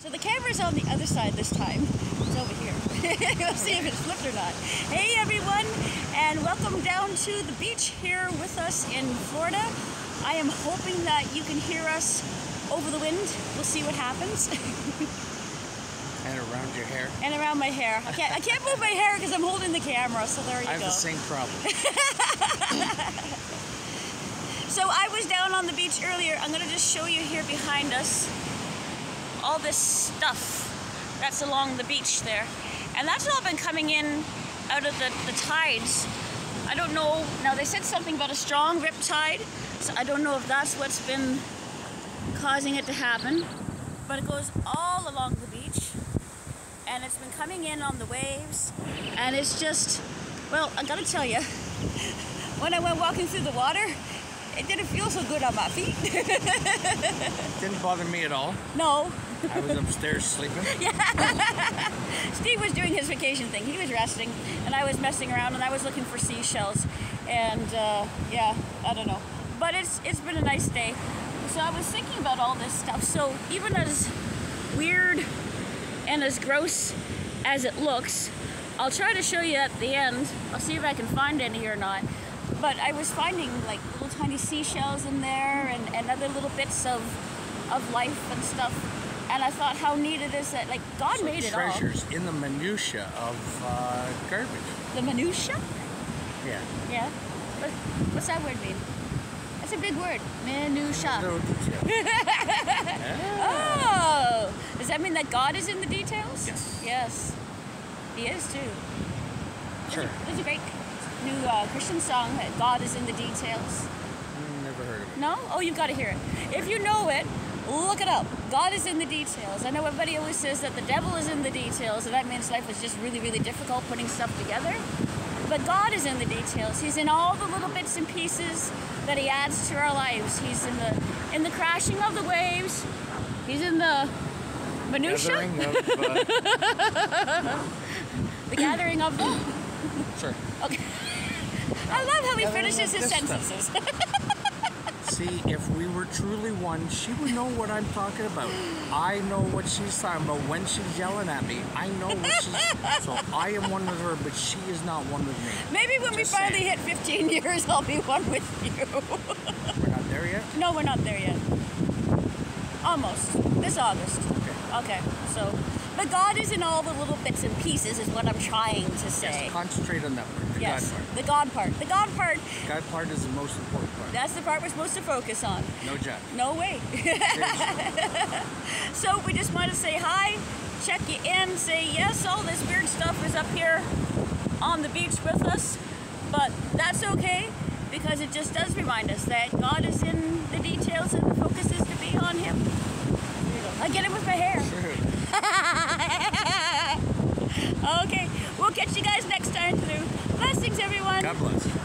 So the camera's on the other side this time. It's over here. We'll see if it's flipped or not. Hey everyone, and welcome down to the beach here with us in Florida. I am hoping that you can hear us over the wind. We'll see what happens. And around your hair. And around my hair. I can't move my hair because I'm holding the camera, so there you go. I have the same problem. So I was down on the beach earlier. I'm going to just show you here behind us all this stuff that's along the beach there. And that's all been coming in out of the tides. I don't know. Now they said something about a strong rip tide. So I don't know if that's what's been causing it to happen. But it goes all along the beach. And it's been coming in on the waves. And it's just, well, I got to tell you, when I went walking through the water, it didn't feel so good on my feet. Didn't bother me at all. No. I was upstairs sleeping. Yeah. Steve was doing his vacation thing. He was resting, and I was messing around, and I was looking for seashells. And, yeah, I don't know. But it's been a nice day. So I was thinking about all this stuff. So even as weird and as gross as it looks, I'll try to show you at the end. I'll see if I can find any or not. But I was finding like little tiny seashells in there and other little bits of life and stuff. And I thought, how neat it is that, like, God made it all. Treasures in the minutia of garbage. The minutia? Yeah. Yeah. What's that word mean? That's a big word. Minutia. No detail. Oh. Does that mean that God is in the details? Yes. Yes. He is too. Sure. There's a great new Christian song that God is in the details. Never heard of it. No? Oh, you've got to hear it. If you know it, look it up. God is in the details. I know everybody always says that the devil is in the details, and that means life is just really, really difficult putting stuff together. But God is in the details. He's in all the little bits and pieces that He adds to our lives. He's in the crashing of the waves. He's in the minutia. The gathering of the. Sure. Okay. I love how he finishes his sentences. See, if we were truly one, she would know what I'm talking about. I know what she's talking about. When she's yelling at me, I know what she's... So I am one with her, but she is not one with me. Maybe when we finally hit 15 years, I'll be one with you. We're not there yet? No, we're not there yet. Almost. This August. Okay, so... But God is in all the little bits and pieces is what I'm trying to say. Yes, concentrate on that part, the God part. The God part is the most important part. That's the part we're supposed to focus on. No job. No way. So we just want to say hi, check you in, say yes, all this weird stuff is up here on the beach with us, but that's okay because it just does remind us that God is in the details and the focus is to be on Him. I get it with my hair. Sure. Okay, we'll catch you guys next time through. Blessings, everyone. God bless.